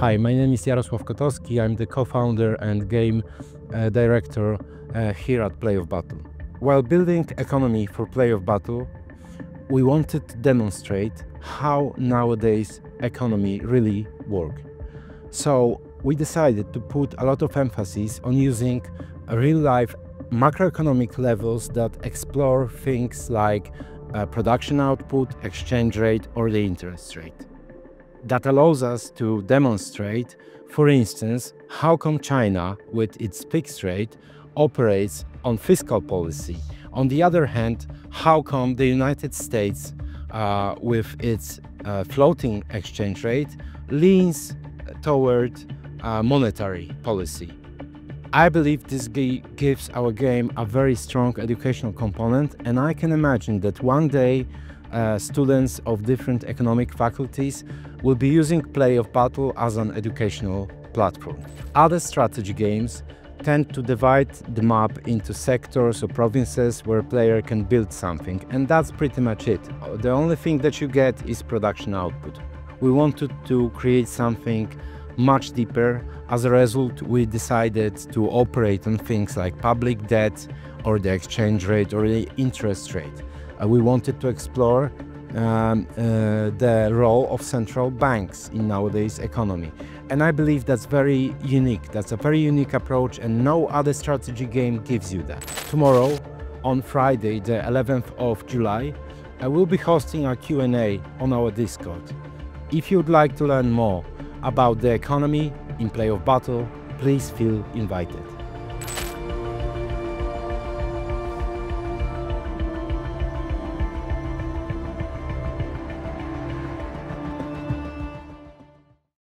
Hi, my name is Jarosław Kotowski. I'm the co-founder and game director here at Play of Battle. While building economy for Play of Battle, we wanted to demonstrate how nowadays economy really works. So we decided to put a lot of emphasis on using real-life macroeconomic levels that explore things like production output, exchange rate, or the interest rate. That allows us to demonstrate, for instance, how come China, with its fixed rate, operates on fiscal policy. On the other hand, how come the United States, with its floating exchange rate, leans toward monetary policy. I believe this gives our game a very strong educational component, and I can imagine that one day students of different economic faculties will be using Play of Battle as an educational platform. Other strategy games tend to divide the map into sectors or provinces where a player can build something, and that's pretty much it. The only thing that you get is production output. We wanted to create something much deeper. As a result, we decided to operate on things like public debt or the exchange rate or the interest rate. We wanted to explore the role of central banks in nowadays economy. And I believe that's very unique. That's a very unique approach, and no other strategy game gives you that. Tomorrow, on Friday, the 11th of July, I will be hosting a Q&A on our Discord. If you'd like to learn more about the economy in Play of Battle, please feel invited.